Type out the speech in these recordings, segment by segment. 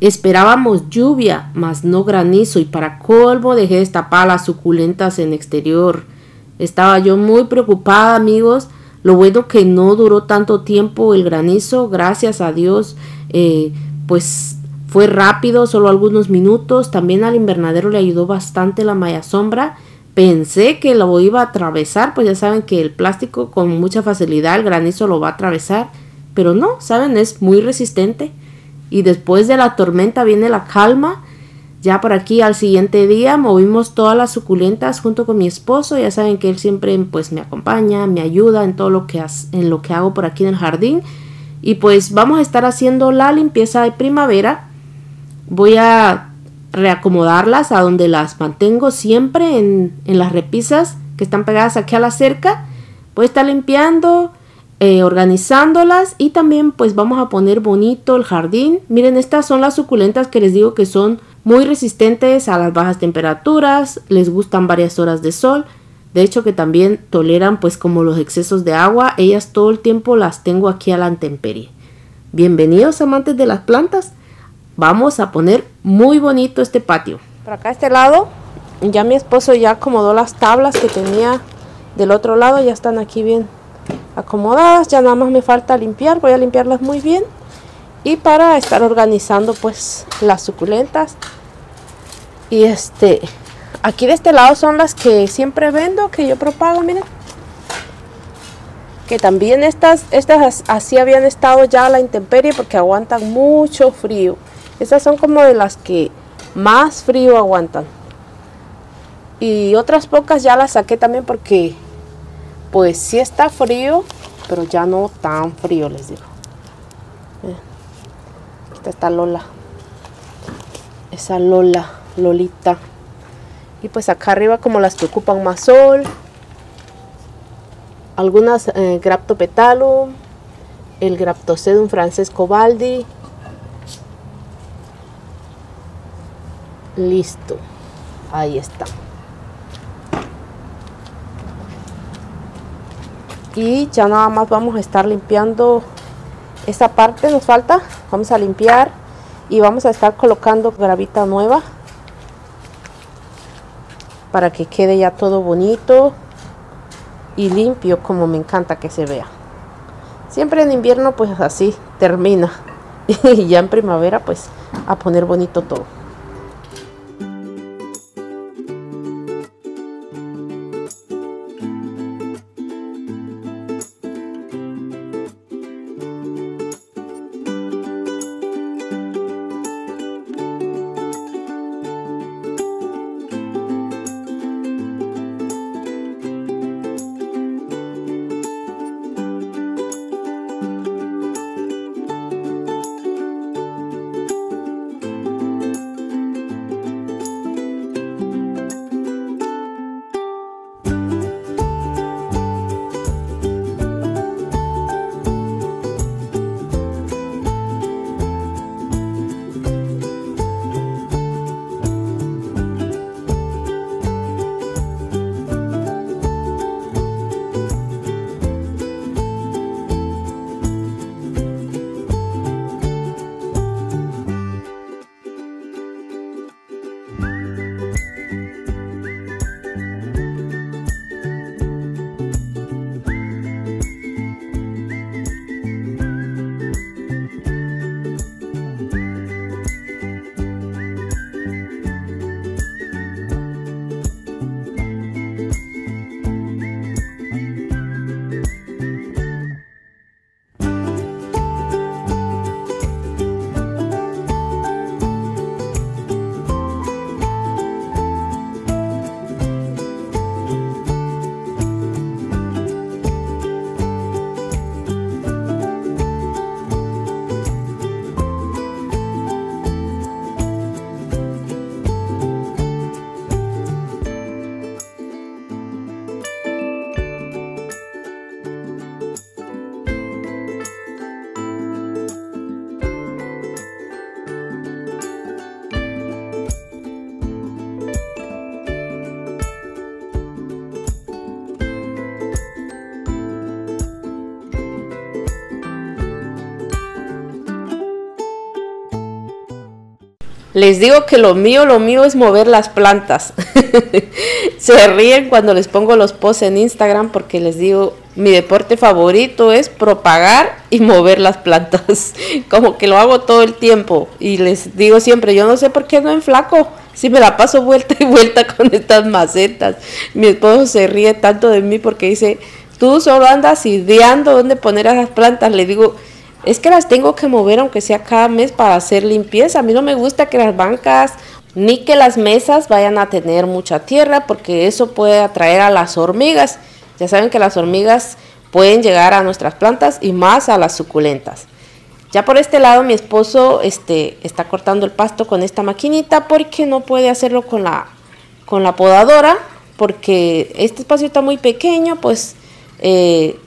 Esperábamos lluvia, mas no granizo, y para colmo dejé destapadas las suculentas en exterior. Estaba yo muy preocupada, amigos. Lo bueno que no duró tanto tiempo el granizo, gracias a Dios, pues fue rápido, solo algunos minutos. También al invernadero le ayudó bastante la malla sombra. Pensé que lo iba a atravesar, pues ya saben que el plástico con mucha facilidad el granizo lo va a atravesar, pero no, saben, es muy resistente. Y después de la tormenta viene la calma. Ya por aquí al siguiente día movimos todas las suculentas junto con mi esposo. Ya saben que él siempre pues me acompaña, me ayuda en todo lo que hago por aquí en el jardín. Y pues vamos a estar haciendo la limpieza de primavera. Voy a reacomodarlas a donde las mantengo siempre, en las repisas que están pegadas aquí a la cerca. Voy a estar limpiando, organizándolas, y también pues vamos a poner bonito el jardín. Miren, estas son las suculentas que les digo que son muy resistentes a las bajas temperaturas, les gustan varias horas de sol, de hecho que también toleran pues como los excesos de agua. Ellas todo el tiempo las tengo aquí a la intemperie. Bienvenidos amantes de las plantas, vamos a poner muy bonito este patio. Por acá a este lado ya mi esposo ya acomodó las tablas que tenía del otro lado, ya están aquí bien acomodadas, ya nada más me falta limpiar. Voy a limpiarlas muy bien y para estar organizando pues las suculentas. Y aquí de este lado son las que siempre vendo, que yo propago. Miren que también estas así habían estado ya a la intemperie porque aguantan mucho frío. Estas son como de las que más frío aguantan, y otras pocas ya las saqué también porque pues sí está frío, pero ya no tan frío, les digo. Aquí está Lola, esa Lolita. Y pues acá arriba como las que ocupan más sol, algunas graptopetalum, el graptosedum Francesco Baldi. Listo, ahí está. Y ya nada más vamos a estar limpiando esta parte, nos falta. Vamos a limpiar y vamos a estar colocando gravita nueva para que quede ya todo bonito y limpio, como me encanta que se vea. Siempre en invierno pues así termina, y ya en primavera pues a poner bonito todo. Les digo que lo mío es mover las plantas. Se ríen cuando les pongo los posts en Instagram porque les digo, mi deporte favorito es propagar y mover las plantas. Como que lo hago todo el tiempo. Y les digo siempre, yo no sé por qué no enflaco. Si me la paso vuelta y vuelta con estas macetas. Mi esposo se ríe tanto de mí porque dice, tú solo andas ideando dónde poner esas plantas. Le digo, es que las tengo que mover aunque sea cada mes para hacer limpieza. A mí no me gusta que las bancas ni que las mesas vayan a tener mucha tierra porque eso puede atraer a las hormigas. Ya saben que las hormigas pueden llegar a nuestras plantas y más a las suculentas. Ya por este lado mi esposo está cortando el pasto con esta maquinita porque no puede hacerlo con la podadora porque este espacio está muy pequeño, pues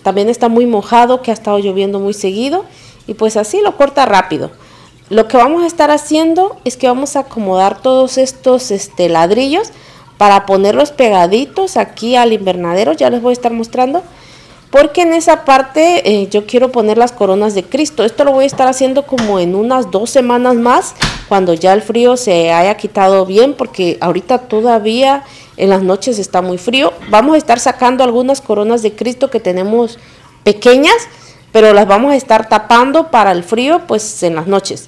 también está muy mojado, que ha estado lloviendo muy seguido, y pues así lo corta rápido. Lo que vamos a estar haciendo es que vamos a acomodar todos estos ladrillos para ponerlos pegaditos aquí al invernadero. Ya les voy a estar mostrando porque en esa parte yo quiero poner las coronas de Cristo. Esto lo voy a estar haciendo como en unas 2 semanas más, cuando ya el frío se haya quitado bien, porque ahorita todavía en las noches está muy frío. Vamos a estar sacando algunas coronas de Cristo que tenemos pequeñas, pero las vamos a estar tapando para el frío, pues en las noches.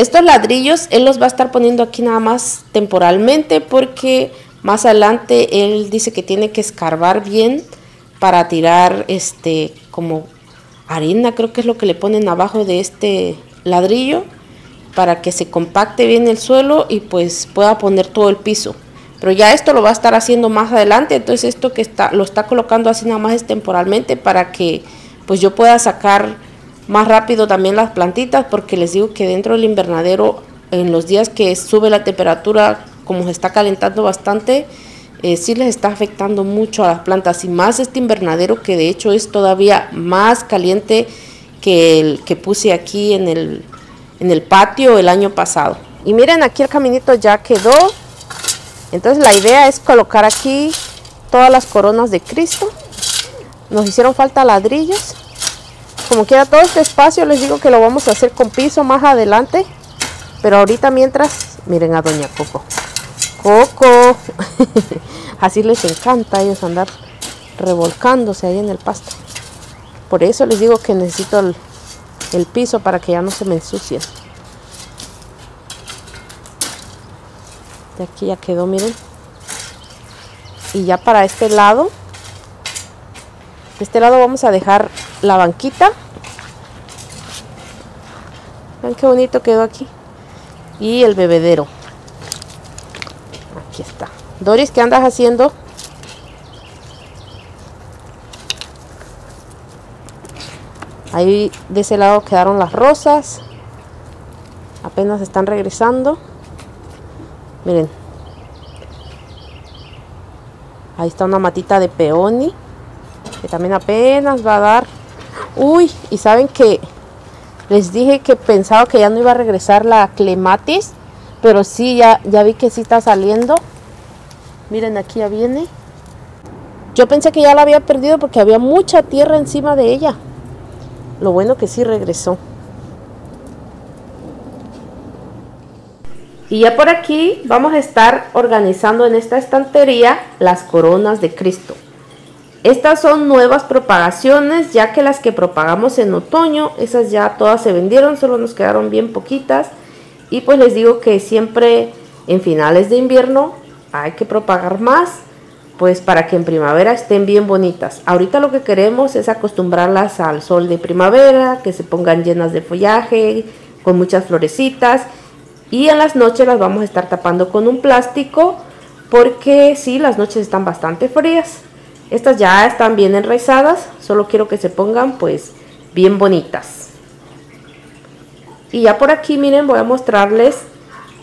Estos ladrillos él los va a estar poniendo aquí nada más temporalmente porque más adelante él dice que tiene que escarbar bien para tirar como harina, creo que es lo que le ponen abajo de este ladrillo para que se compacte bien el suelo y pues pueda poner todo el piso. Pero ya esto lo va a estar haciendo más adelante, entonces esto que lo está colocando así nada más es temporalmente para que pues yo pueda sacar más rápido también las plantitas, porque les digo que dentro del invernadero en los días que sube la temperatura, como se está calentando bastante, sí les está afectando mucho a las plantas, y más este invernadero que de hecho es todavía más caliente que el que puse aquí en el patio el año pasado. Y miren, aquí el caminito ya quedó. Entonces la idea es colocar aquí todas las coronas de Cristo. Nos hicieron falta ladrillos. Como quiera, todo este espacio les digo que lo vamos a hacer con piso más adelante, pero ahorita mientras, miren a doña Coco. ¡Coco! Así les encanta a ellos andar revolcándose ahí en el pasto. Por eso les digo que necesito el piso para que ya no se me ensucien. De aquí ya quedó, miren. Y ya para este lado, vamos a dejar la banquita. Vean qué bonito quedó aquí. Y el bebedero. Aquí está. Doris, ¿qué andas haciendo? Ahí de ese lado quedaron las rosas. Apenas están regresando. Miren. Ahí está una matita de peony, que también apenas va a dar. Uy, y saben que les dije que pensaba que ya no iba a regresar la clematis, pero sí, ya vi que sí está saliendo. Miren, aquí ya viene. Yo pensé que ya la había perdido porque había mucha tierra encima de ella. Lo bueno que sí regresó. Y ya por aquí vamos a estar organizando en esta estantería las coronas de Cristo. Estas son nuevas propagaciones, ya que las que propagamos en otoño, esas ya todas se vendieron, solo nos quedaron bien poquitas. Y pues les digo que siempre en finales de invierno hay que propagar más, pues para que en primavera estén bien bonitas. Ahorita lo que queremos es acostumbrarlas al sol de primavera, que se pongan llenas de follaje, con muchas florecitas. Y en las noches las vamos a estar tapando con un plástico, porque sí, las noches están bastante frías. Estas ya están bien enraizadas, solo quiero que se pongan pues bien bonitas. Y ya por aquí miren, voy a mostrarles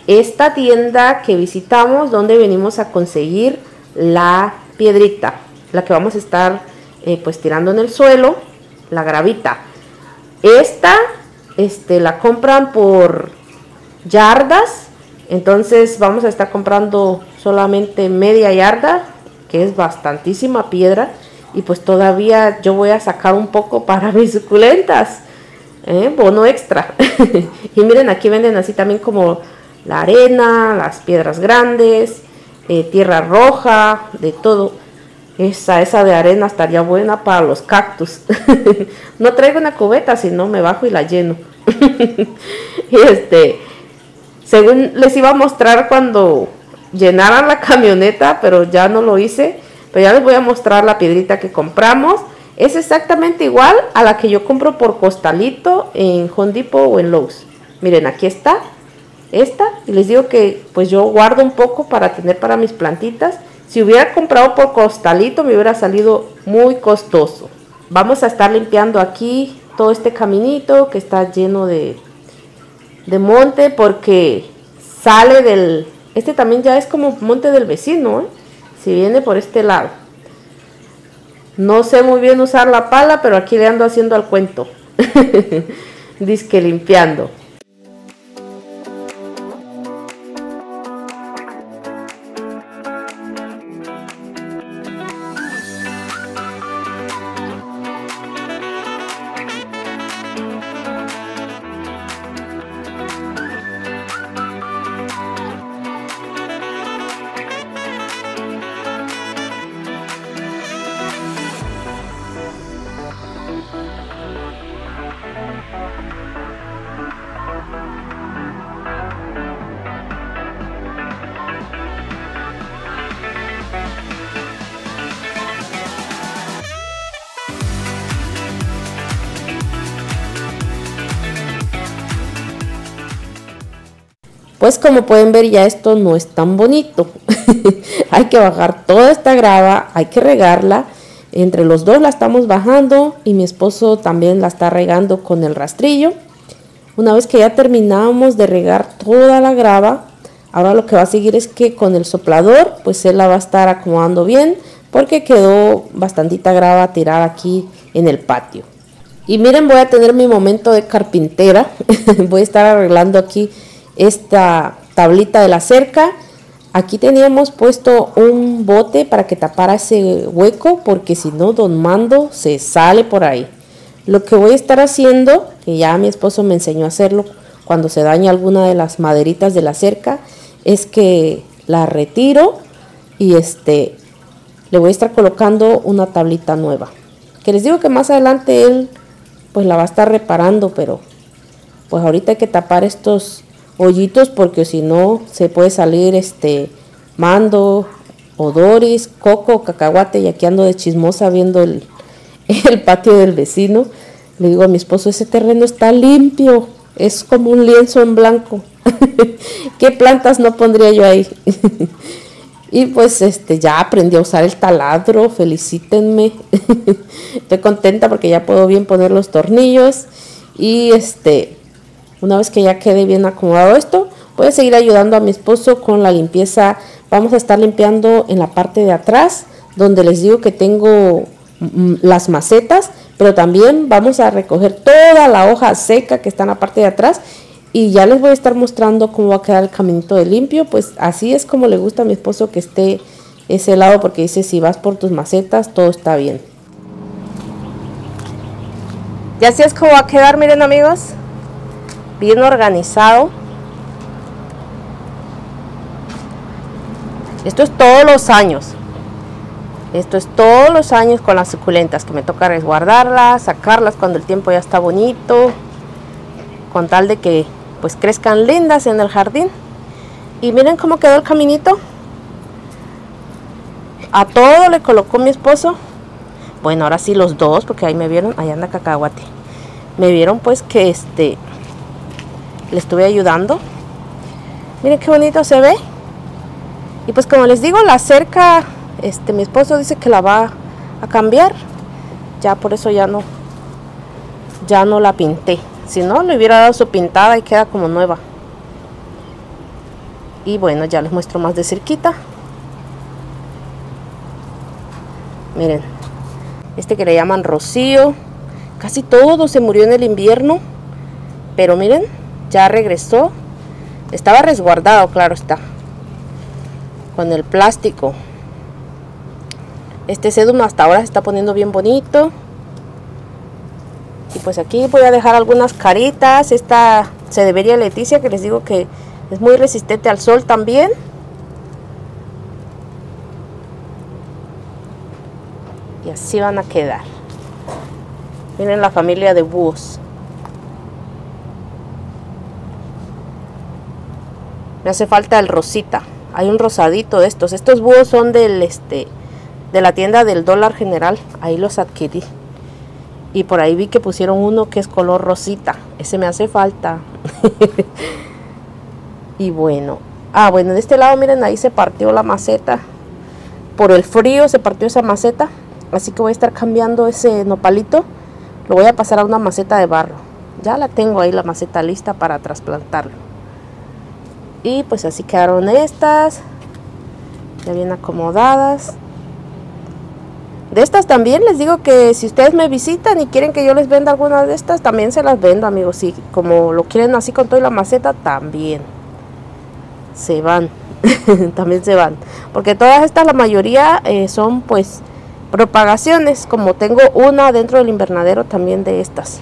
esta tienda que visitamos, donde venimos a conseguir la piedrita, la que vamos a estar pues tirando en el suelo, la gravita. Esta la compran por yardas, entonces vamos a estar comprando solamente media yarda, que es bastantísima piedra, y pues todavía yo voy a sacar un poco para mis suculentas, bono extra. Y miren, aquí venden así también como la arena, las piedras grandes, tierra roja, de todo. Esa de arena estaría buena para los cactus. No traigo una cubeta, si no me bajo y la lleno. Y según les iba a mostrar cuando llenaran la camioneta, pero ya no lo hice, pero ya les voy a mostrar la piedrita que compramos. Es exactamente igual a la que yo compro por costalito en Home Depot o en Lowe's. Miren, aquí está esta, y les digo que pues yo guardo un poco para tener para mis plantitas. Si hubiera comprado por costalito me hubiera salido muy costoso. Vamos a estar limpiando aquí todo este caminito que está lleno de monte, porque sale del... Este también ya es como monte del vecino, si viene por este lado. No sé muy bien usar la pala, pero aquí le ando haciendo al cuento. Disque limpiando. Pues como pueden ver, ya esto no es tan bonito. Hay que bajar toda esta grava, hay que regarla. Entre los dos la estamos bajando, y mi esposo también la está regando con el rastrillo. Una vez que ya terminamos de regar toda la grava, ahora lo que va a seguir es que con el soplador pues él la va a estar acomodando bien, porque quedó bastantita grava tirada aquí en el patio. Y miren, voy a tener mi momento de carpintera. Voy a estar arreglando aquí esta tablita de la cerca. Aquí teníamos puesto un bote para que tapara ese hueco, porque si no, don Mando se sale por ahí. Lo que voy a estar haciendo, que ya mi esposo me enseñó a hacerlo cuando se daña alguna de las maderitas de la cerca, es que la retiro y le voy a estar colocando una tablita nueva, que les digo que más adelante él pues la va a estar reparando, pero pues ahorita hay que tapar estos hoyitos, porque si no se puede salir Mando, Odoris, Coco, Cacahuate. Y aquí ando de chismosa viendo el patio del vecino. Le digo a mi esposo, ese terreno está limpio, es como un lienzo en blanco. ¿Qué plantas no pondría yo ahí? Y pues ya aprendí a usar el taladro, felicítenme. Estoy contenta porque ya puedo bien poner los tornillos. Y una vez que ya quede bien acomodado esto, voy a seguir ayudando a mi esposo con la limpieza. Vamos a estar limpiando en la parte de atrás, donde les digo que tengo las macetas, pero también vamos a recoger toda la hoja seca que está en la parte de atrás. Y ya les voy a estar mostrando cómo va a quedar el caminito de limpio. Pues así es como le gusta a mi esposo que esté ese lado, porque dice, si vas por tus macetas, todo está bien. Y así es como va a quedar, miren amigos, bien organizado. Esto es todos los años. Esto es todos los años con las suculentas, que me toca resguardarlas, sacarlas cuando el tiempo ya está bonito, con tal de que pues crezcan lindas en el jardín. Y miren cómo quedó el caminito. A todo le colocó mi esposo. Bueno, ahora sí los dos, porque ahí me vieron, ahí anda Cacahuate. Me vieron pues que le estuve ayudando. Miren qué bonito se ve. Y pues como les digo, la cerca, mi esposo dice que la va a cambiar. Ya por eso ya no la pinté. Si no, le hubiera dado su pintada y queda como nueva. Y bueno, ya les muestro más de cerquita. Miren, que le llaman rocío. Casi todo se murió en el invierno, pero miren, ya regresó. Estaba resguardado, claro está, con el plástico. Este sedum hasta ahora se está poniendo bien bonito. Y pues aquí voy a dejar algunas caritas. Esta se debería Leticia, que les digo que es muy resistente al sol también. Y así van a quedar. Miren la familia de búhos. Me hace falta el rosita. Hay un rosadito de estos. Estos búhos son del de la tienda del Dólar General. Ahí los adquirí. Y por ahí vi que pusieron uno que es color rosita. Ese me hace falta. Y bueno. Ah, bueno, de este lado, miren, ahí se partió la maceta. Por el frío se partió esa maceta. Así que voy a estar cambiando ese nopalito. Lo voy a pasar a una maceta de barro. Ya la tengo ahí, la maceta lista para trasplantarlo. Y pues así quedaron estas. Ya bien acomodadas. De estas también les digo que si ustedes me visitan y quieren que yo les venda algunas de estas, también se las vendo, amigos. Si como lo quieren así con toda la maceta, también se van. También se van. Porque todas estas, la mayoría son pues propagaciones. Como tengo una dentro del invernadero también de estas.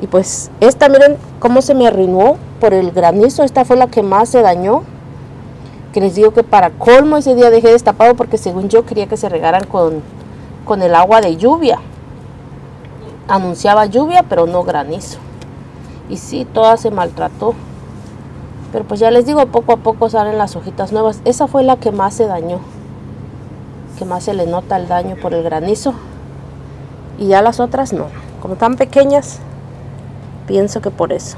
Y pues esta, miren cómo se me arruinó por el granizo. Esta fue la que más se dañó. Que les digo que para colmo ese día dejé destapado porque según yo quería que se regaran con el agua de lluvia. Anunciaba lluvia, pero no granizo. Y sí, toda se maltrató. Pero pues ya les digo, poco a poco salen las hojitas nuevas. Esa fue la que más se dañó. Que más se le nota el daño por el granizo. Y ya las otras no. Como tan pequeñas, pienso que por eso.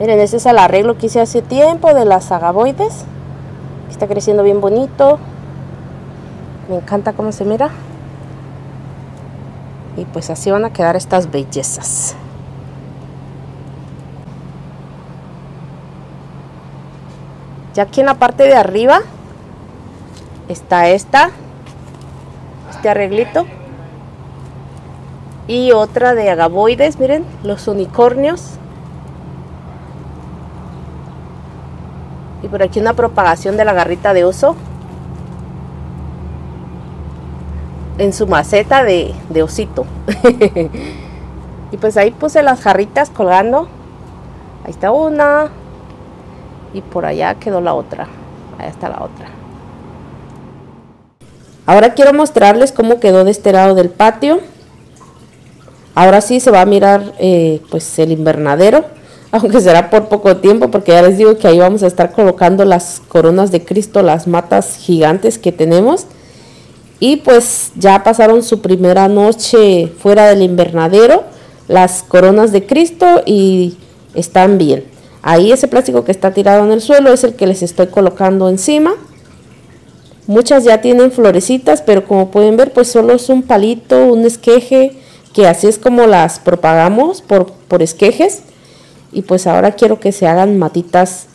Miren, ese es el arreglo que hice hace tiempo de las agavoides. Está creciendo bien bonito. Me encanta cómo se mira. Y pues así van a quedar estas bellezas. Ya aquí en la parte de arriba está este arreglito. Y otra de agavoides, miren, los unicornios. Y por aquí una propagación de la garrita de oso. En su maceta de osito. Y pues ahí puse las jarritas colgando. Ahí está una. Y por allá quedó la otra. Ahí está la otra. Ahora quiero mostrarles cómo quedó de este lado del patio. Ahora sí se va a mirar pues el invernadero. Aunque será por poco tiempo, porque ya les digo que ahí vamos a estar colocando las coronas de Cristo, las matas gigantes que tenemos. Y pues ya pasaron su primera noche fuera del invernadero. las coronas de Cristo y están bien. Ahí ese plástico que está tirado en el suelo es el que les estoy colocando encima. Muchas ya tienen florecitas, pero como pueden ver, pues solo es un palito, un esqueje, que así es como las propagamos por esquejes. Y pues ahora quiero que se hagan matitas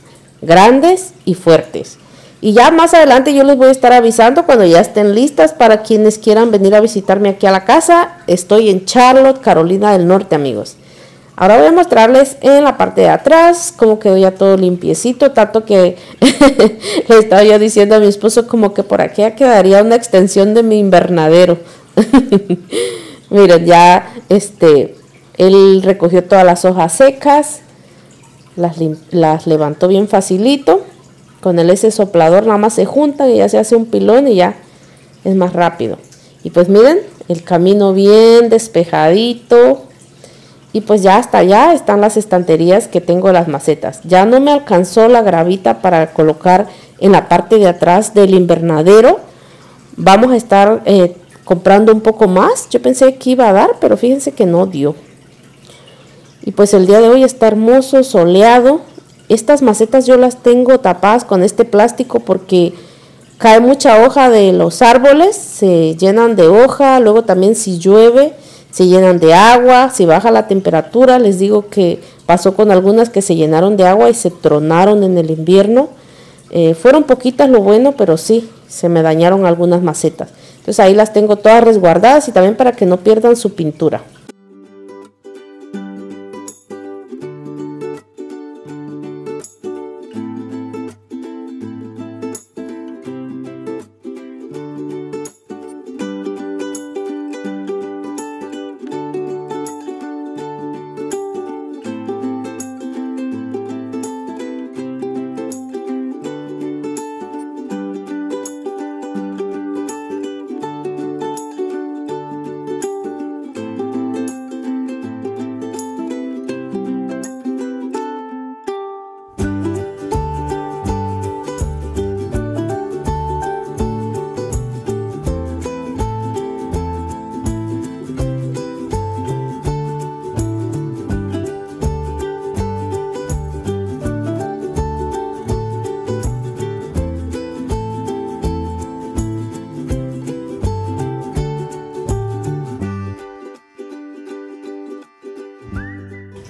grandes y fuertes. Y ya más adelante yo les voy a estar avisando cuando ya estén listas para quienes quieran venir a visitarme aquí a la casa. Estoy en Charlotte, Carolina del Norte, amigos. Ahora voy a mostrarles en la parte de atrás cómo quedó ya todo limpiecito, tanto que le estaba yo diciendo a mi esposo como que por aquí ya quedaría una extensión de mi invernadero. Miren, ya él recogió todas las hojas secas, las levantó bien facilito. Con ese soplador nada más se juntan y ya se hace un pilón y ya es más rápido. Y pues miren, el camino bien despejadito. Y pues ya hasta allá están las estanterías que tengo las macetas. Ya no me alcanzó la gravita para colocar en la parte de atrás del invernadero. Vamos a estar comprando un poco más. Yo pensé que iba a dar, pero fíjense que no dio. Y pues el día de hoy está hermoso, soleado. Estas macetas yo las tengo tapadas con este plástico porque cae mucha hoja de los árboles, se llenan de hoja, luego también si llueve se llenan de agua, si baja la temperatura. Les digo que pasó con algunas que se llenaron de agua y se tronaron en el invierno. Fueron poquitas lo bueno, pero sí, se me dañaron algunas macetas. Entonces ahí las tengo todas resguardadas y también para que no pierdan su pintura.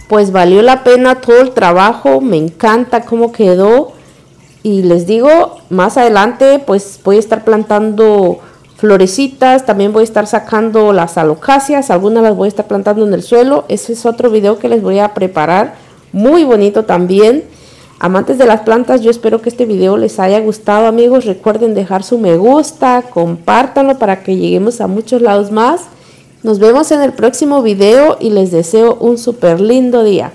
Pues valió la pena todo el trabajo, me encanta cómo quedó. Y les digo, más adelante pues voy a estar plantando florecitas, también voy a estar sacando las alocasias, algunas las voy a estar plantando en el suelo. Ese es otro video que les voy a preparar, muy bonito también. Amantes de las plantas, yo espero que este video les haya gustado, amigos. Recuerden dejar su me gusta, compártanlo para que lleguemos a muchos lados más. Nos vemos en el próximo video y les deseo un súper lindo día.